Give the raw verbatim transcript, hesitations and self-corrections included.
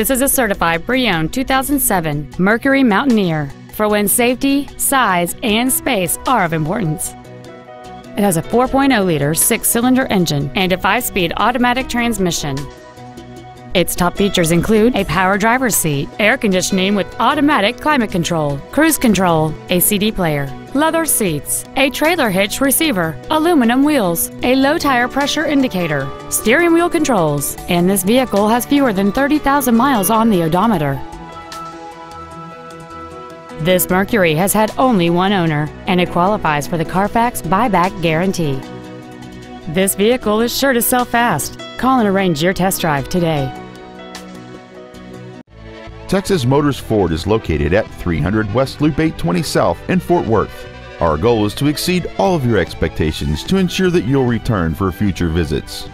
This is a certified pre-owned two thousand seven Mercury Mountaineer for when safety, size, and space are of importance. It has a four point oh liter six-cylinder engine and a five-speed automatic transmission. Its top features include a power driver's seat, air conditioning with automatic climate control, cruise control, a C D player, leather seats, a trailer hitch receiver, aluminum wheels, a low tire pressure indicator, steering wheel controls, and this vehicle has fewer than thirty thousand miles on the odometer. This Mercury has had only one owner, and it qualifies for the Carfax buyback guarantee. This vehicle is sure to sell fast. Call and arrange your test drive today. Texas Motors Ford is located at three hundred West Loop eight twenty South in Fort Worth. Our goal is to exceed all of your expectations to ensure that you'll return for future visits.